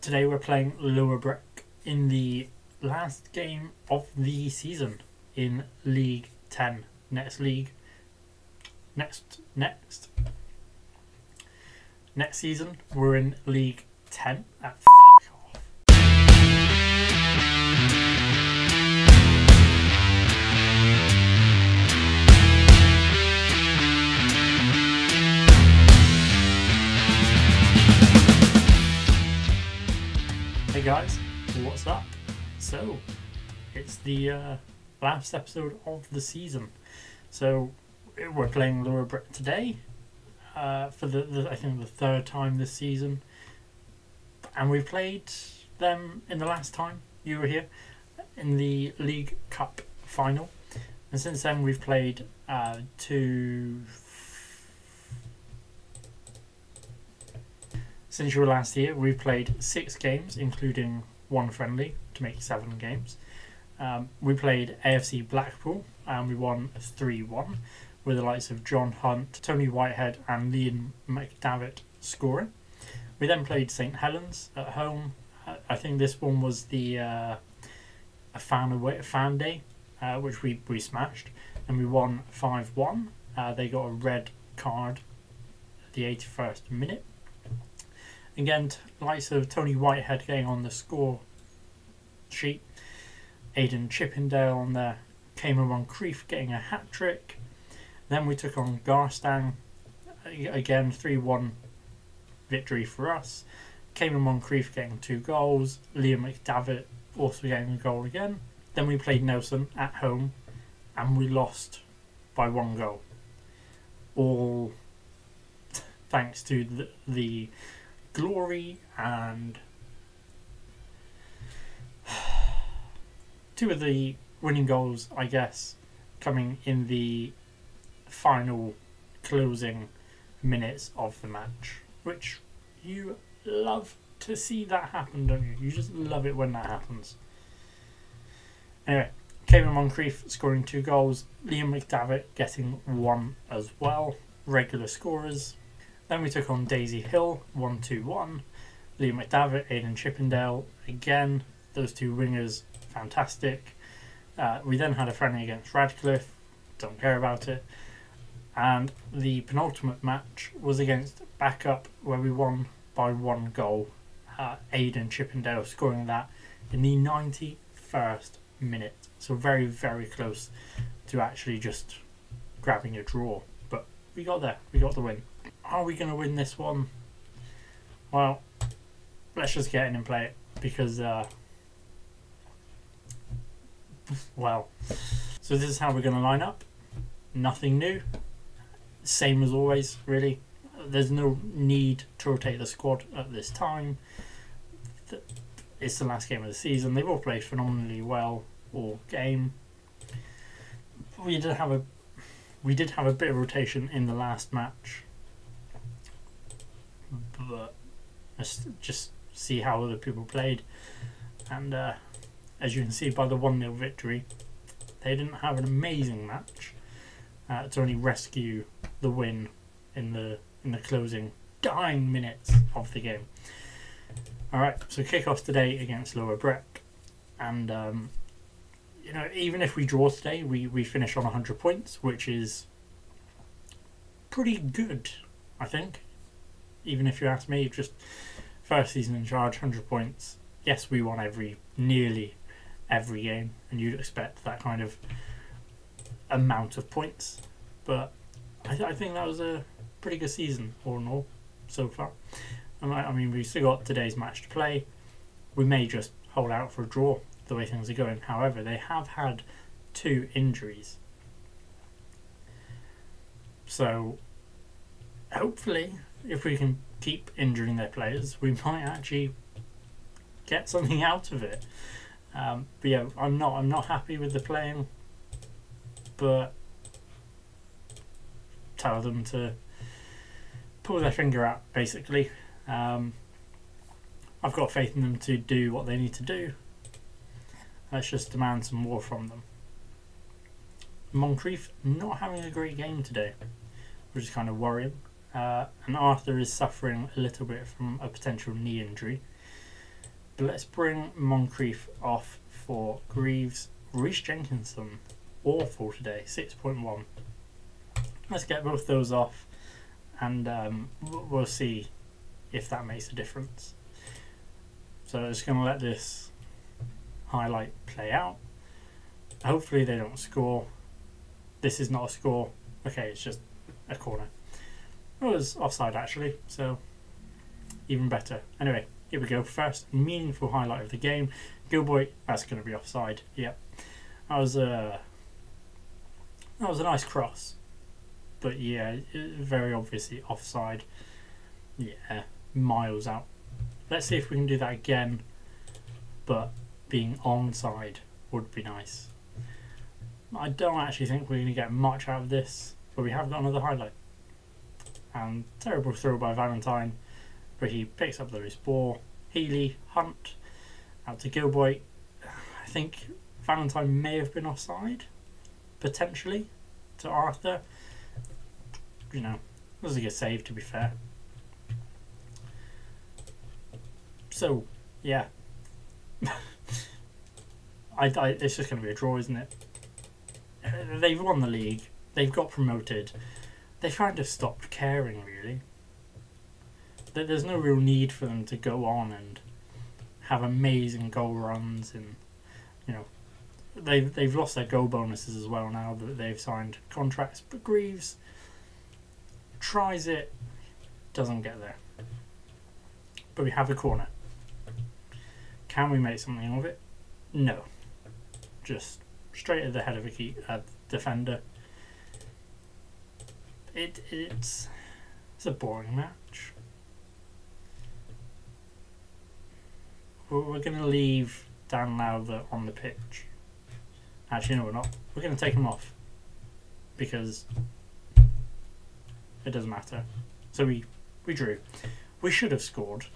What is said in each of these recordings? Today we're playing Lower Breck in the last game of the season in League 10. Next season we're in League 10 at Hey guys, what's up? So, it's the last episode of the season. So, we're playing Lower Breck today for I think the third time this season, and we played them in the last time you were here in the League Cup final, and since then we've played Since you were last here, we've played 6 games, including one friendly, to make 7 games. We played AFC Blackpool, and we won 3-1, with the likes of John Hunt, Tony Whitehead, and Liam McDavid scoring. We then played St Helens at home. I think this one was the fan day, which we smashed, and we won 5-1. They got a red card at the 81st minute. Again, likes of Tony Whitehead getting on the score sheet, Aidan Chippendale on there, Cameron Moncrief getting a hat-trick. Then we took on Garstang, again 3-1 victory for us. Cameron Moncrief getting 2 goals, Liam McDavid also getting a goal again. Then we played Nelson at home and we lost by 1 goal. All thanks to the glory and 2 of the winning goals, I guess, coming in the final closing minutes of the match, which you love to see that happen, don't you? You just love it when that happens. Anyway, Cameron Moncrief scoring 2 goals, Liam McDavid getting 1 as well, regular scorers. Then we took on Daisy Hill, 1-2-1. Liam McDavid, Aidan Chippendale, again, those 2 wingers, fantastic. We then had a friendly against Radcliffe, don't care about it. And the penultimate match was against Backup, where we won by 1 goal. Aidan Chippendale scoring that in the 91st minute. So very, very close to actually just grabbing a draw. But we got there, we got the win. Are we going to win this one? Well, let's just get in and play it because, well. So this is how we're going to line up. Nothing new. Same as always, really. There's no need to rotate the squad at this time. It's the last game of the season. They've all played phenomenally well all game. We did have a bit of rotation in the last match. But let's just see how other people played, and as you can see by the 1-0 victory, they didn't have an amazing match to only rescue the win in the closing dying minutes of the game. Alright, so kickoff today against Lower Breck, and you know, even if we draw today, we finish on 100 points, which is pretty good, I think. Even if you ask me, just first season in charge, 100 points. Yes, we won nearly every game, and you'd expect that kind of amount of points. But I think that was a pretty good season, all in all, so far. And I mean, we've still got today's match to play. We may just hold out for a draw, the way things are going. However, they have had 2 injuries. So, hopefully, if we can keep injuring their players, we might actually get something out of it. But yeah, I'm not happy with the playing, but tell them to pull their finger out, basically. I've got faith in them to do what they need to do. Let's just demand some more from them. Moncrief not having a great game today, which is kind of worrying. And Arthur is suffering a little bit from a potential knee injury. Let's bring Moncrief off for Greaves. Rhys Jenkinson, awful today, 6.1. Let's get both those off, and we'll see if that makes a difference. So I'm just going to let this highlight play out. Hopefully they don't score. This is not a score. Okay, it's just a corner. It was offside actually, so even better. Anyway, here we go. First meaningful highlight of the game. Gilboy, that's going to be offside. Yep, that was a nice cross, but yeah, very obviously offside. Yeah, miles out. Let's see if we can do that again, but being onside would be nice. I don't actually think we're going to get much out of this, but we have got another highlight. And terrible throw by Valentine, but he picks up the loose ball. Healy, Hunt, out to Gilboy. I think Valentine may have been offside, potentially, to Arthur. You know, it was a good save to be fair. So, yeah. It's just going to be a draw, isn't it? They've won the league. They've got promoted. They kind of stopped caring, really. There's no real need for them to go on and have amazing goal runs, and you know, they've lost their goal bonuses as well now that they've signed contracts. But Greaves tries it, doesn't get there. But we have a corner. Can we make something of it? No. Just straight at the head of a key defender. It's a boring match. We're going to leave Dan Lowther on the pitch. Actually, no, we're not. We're going to take him off because it doesn't matter. So we drew. We should have scored.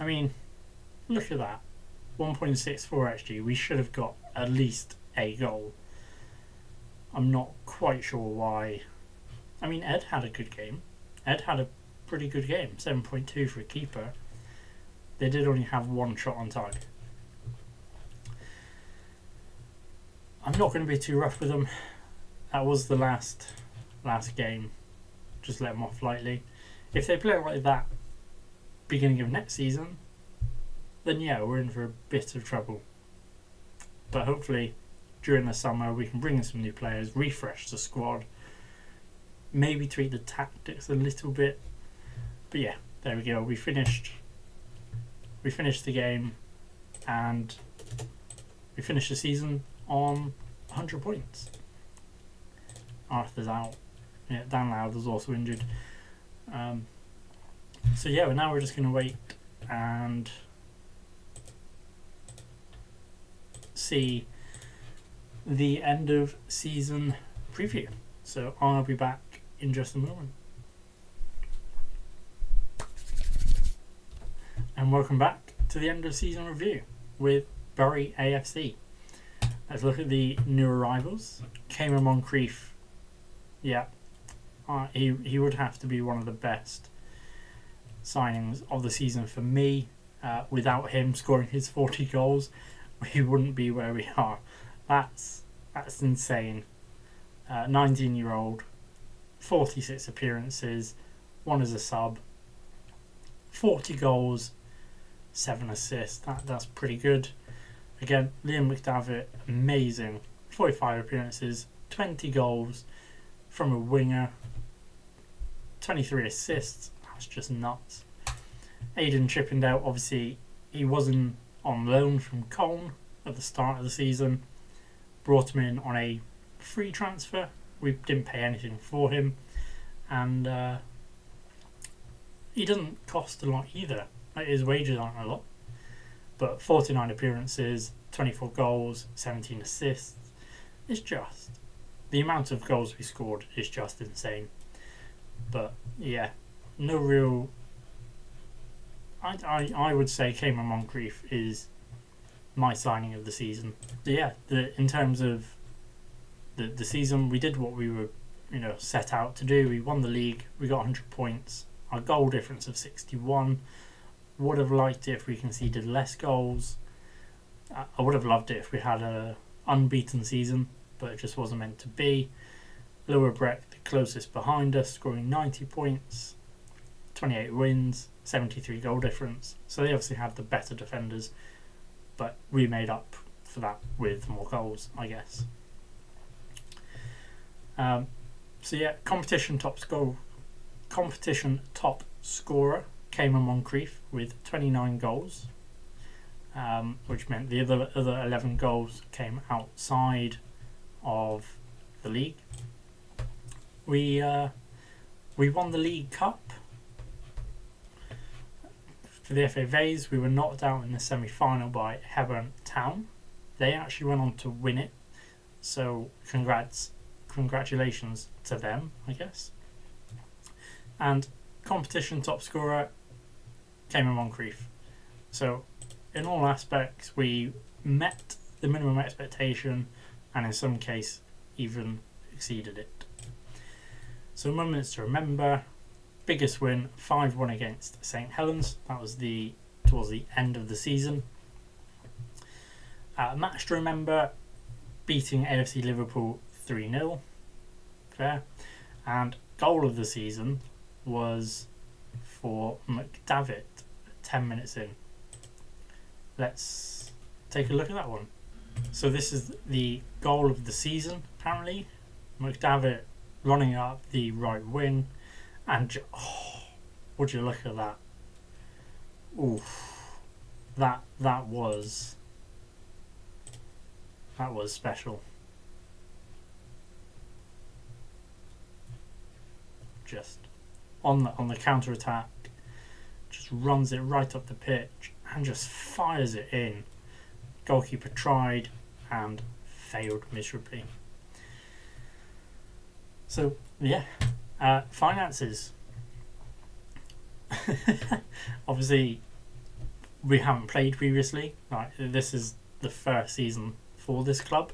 I mean, look at that. 1.64 XG. We should have got at least a goal. I'm not quite sure why. I mean, Ed had a good game. Ed had a pretty good game. 7.2 for a keeper. They did only have one shot on target. I'm not going to be too rough with them. That was the last game. Just let them off lightly. If they play like that beginning of next season, then yeah, we're in for a bit of trouble. But hopefully during the summer we can bring in some new players, refresh the squad, maybe tweak the tactics a little bit. But yeah, there we go. We finished the game, and we finished the season on 100 points. Arthur's out. Yeah, Dan Lowther's also injured. So yeah, now we're just going to wait and see the end of season preview. So I'll be back in just a moment. And welcome back to the end of season review with Bury AFC. Let's look at the new arrivals. Cameron Moncrief. Yeah, he would have to be one of the best signings of the season for me. Without him scoring his 40 goals, we wouldn't be where we are. That's insane. 19-year-old, 46 appearances, one as a sub, 40 goals. 7 assists, that's pretty good. Again, Liam McDavid, amazing. 45 appearances, 20 goals from a winger, 23 assists, that's just nuts. Aidan Chippendale, obviously, he was on loan from Colne at the start of the season. Brought him in on a free transfer. We didn't pay anything for him. And he doesn't cost a lot either. His wages aren't a lot, but 49 appearances, 24 goals, 17 assists. It's just, the amount of goals we scored is just insane. But yeah, no real, I would say Cameron Moncrief is my signing of the season. So yeah, in terms of the season, we did what we were, you know, set out to do. We won the league, we got 100 points, our goal difference of 61. would have liked it if we conceded less goals. I would have loved it if we had a unbeaten season, but it just wasn't meant to be. Lower Breck, the closest behind us, scoring 90 points, 28 wins, 73 goal difference. So they obviously had the better defenders, but we made up for that with more goals, I guess. So yeah, competition top scorer, Cameron Moncrief, with 29 goals. Which meant the other 11 goals came outside of the league. We won the League Cup for the FA Vase. We were knocked out in the semi-final by Hebburn Town. They actually went on to win it, so congratulations to them, I guess. And competition top scorer, Cameron Moncrief. So in all aspects, we met the minimum expectation, and in some case, even exceeded it. So moments to remember: biggest win, 5-1 against St Helens. That was towards the end of the season. Match to remember: beating AFC Liverpool 3-0. Fair. And goal of the season was for McDavid, 10 minutes in. Let's take a look at that one. So this is the goal of the season, apparently. McDavid running up the right wing. And, oh, would you look at that. Oof. That was special. Just on the counter-attack. Just runs it right up the pitch and just fires it in. Goalkeeper tried and failed miserably. So yeah, finances. Obviously we haven't played previously, like this is the first season for this club,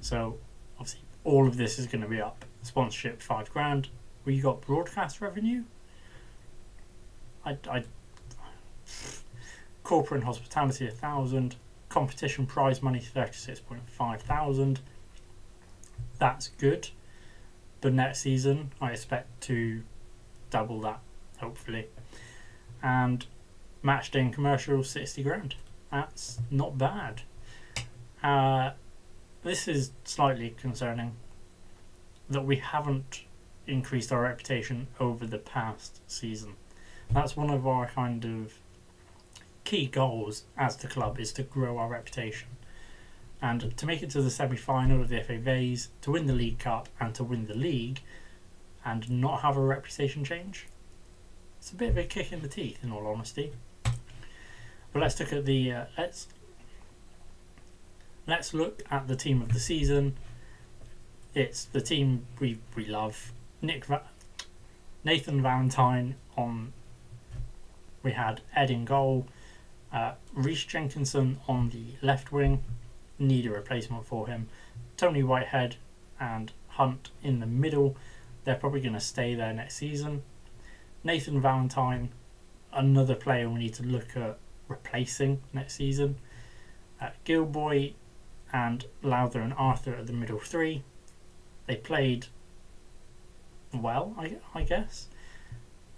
so obviously all of this is going to be up. Sponsorship, 5 grand. We got broadcast revenue. Corporate and hospitality, 1,000. Competition prize money, 36,500. That's good. But next season, I expect to double that, hopefully. And matched in commercial, 60 grand. That's not bad. This is slightly concerning that we haven't increased our reputation over the past season. That's one of our kind of key goals as the club, is to grow our reputation, and to make it to the semi-final of the FA Vase, to win the League Cup and to win the league and not have a reputation change. It's a bit of a kick in the teeth, in all honesty. But let's look at the let's look at the team of the season. It's the team we love. Nathan Valentine on. We had Ed in goal, Rhys Jenkinson on the left wing, need a replacement for him, Tony Whitehead and Hunt in the middle. They're probably going to stay there next season. Nathan Valentine, another player we need to look at replacing next season. Gilboy and Lowther and Arthur are the middle three. They played well, I guess.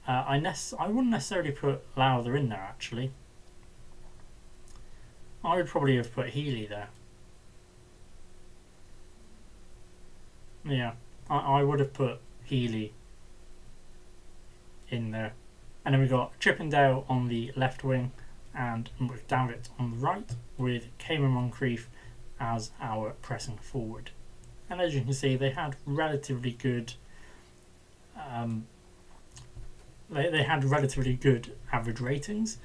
I wouldn't necessarily put Lowther in there, actually. I would probably have put Healy there. Yeah, I would have put Healy in there. And then we got Chippendale on the left wing and McDavid on the right, with Cameron Moncrief as our pressing forward. And as you can see, they had relatively good... They had relatively good average ratings,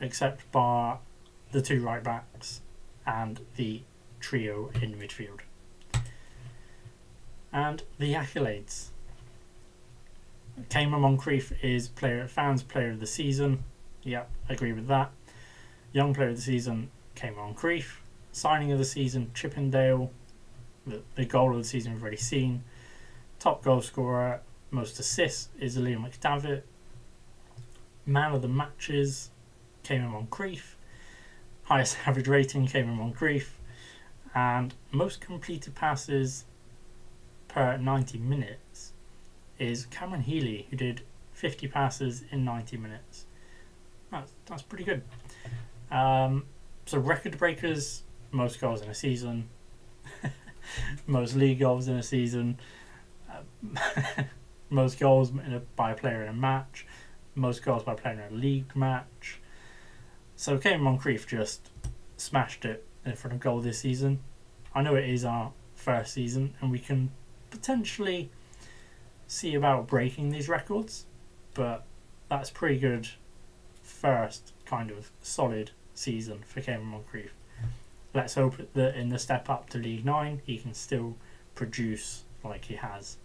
except bar the two right backs and the trio in midfield. And the accolades. Cameron Moncrief is fans player of the season. Yep, agree with that. Young player of the season, Cameron Moncrief. Signing of the season, Chippendale. The goal of the season we've already seen. Top goal scorer, most assists is Liam McDavid. Man of the matches, Cameron Moncrief. Highest average rating, Cameron Moncrief. And most completed passes per 90 minutes is Cameron Healy, who did 50 passes in 90 minutes. That's pretty good. So record breakers, most goals in a season, most league goals in a season, most goals by a player in a match, most goals by a player in a league match. So Cameron Moncrief just smashed it in front of goal this season. I know it is our first season and we can potentially see about breaking these records, but that's pretty good first kind of solid season for Cameron Moncrief. Let's hope that in the step up to League 9 he can still produce like he has.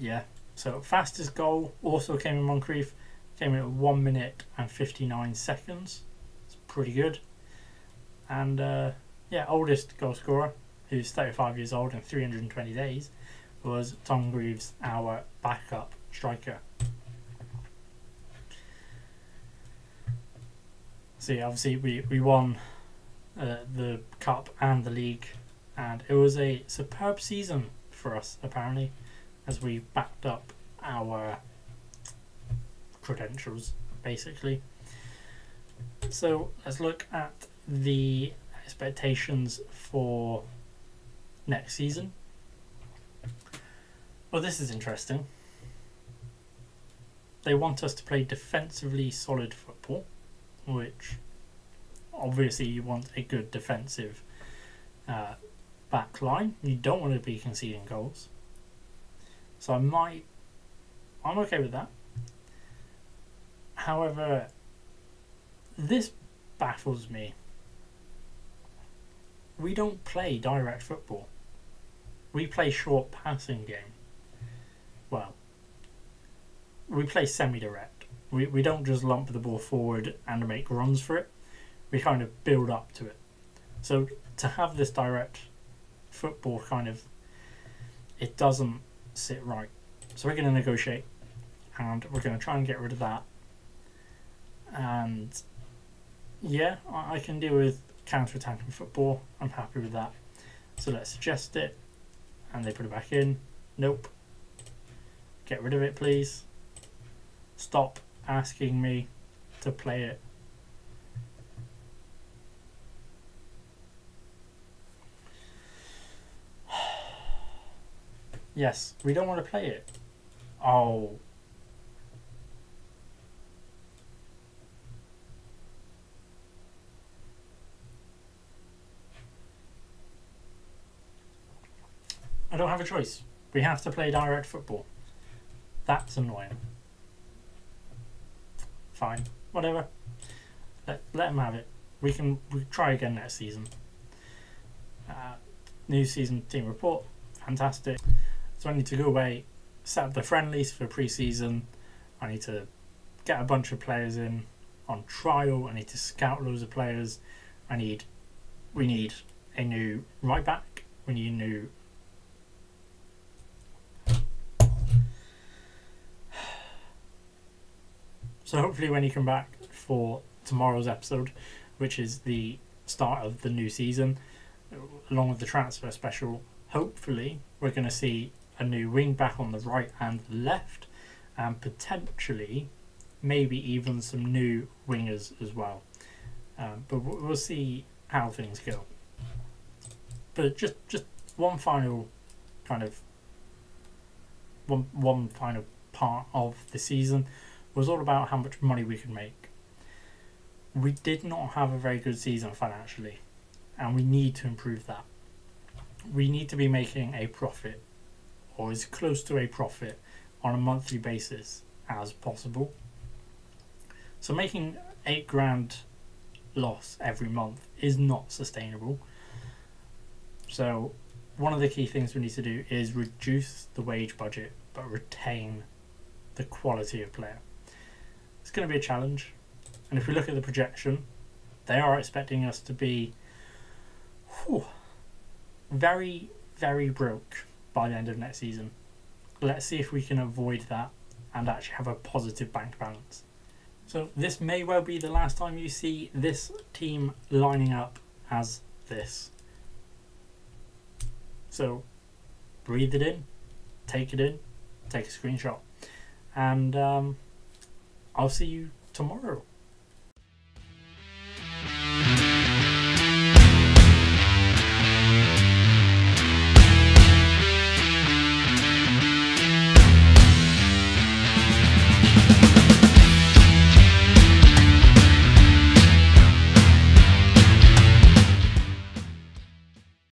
Yeah, so fastest goal also Cameron Moncrief, came in at 1 minute and 59 seconds. It's pretty good. And yeah, oldest goal scorer, who's 35 years old and 320 days, was Tom Greaves, our backup striker. So yeah, obviously we won the cup and the league, and it was a superb season for us apparently, as we backed up our credentials basically. So let's look at the expectations for next season. Well, this is interesting. They want us to play defensively solid football, which obviously you want a good defensive back line. You don't want to be conceding goals. So I'm okay with that. However, this baffles me. We don't play direct football. We play short passing game. Well, we play semi-direct. We don't just lump the ball forward and make runs for it. We kind of build up to it. So to have this direct football kind of, it doesn't sit right. So we're going to negotiate and we're going to try and get rid of that. And yeah, I can deal with counter-attacking football. I'm happy with that. So let's suggest it. And they put it back in. Nope. Get rid of it, please. Stop asking me to play it. Yes, we don't want to play it. Oh. I don't have a choice. We have to play direct football. That's annoying. Fine, whatever. Let them have it. We try again next season. New season team report, fantastic. So I need to go away, set up the friendlies for pre-season. I need to get a bunch of players in on trial. I need to scout loads of players. We need a new right back. We need a new. So hopefully when you come back for tomorrow's episode, which is the start of the new season, along with the transfer special, hopefully we're going to see a new wing back on the right and the left, and potentially maybe even some new wingers as well. But we'll see how things go. But just one final kind of one final part of the season was all about how much money we could make. We did not have a very good season financially, and we need to improve that. We need to be making a profit, or as close to a profit, on a monthly basis as possible. So making 8 grand loss every month is not sustainable. So one of the key things we need to do is reduce the wage budget, but retain the quality of player. It's going to be a challenge, and if we look at the projection, they are expecting us to be very, very broke by the end of next season. Let's see if we can avoid that and actually have a positive bank balance. So this may well be the last time you see this team lining up as this. So breathe it in, take it in, take a screenshot, and I'll see you tomorrow.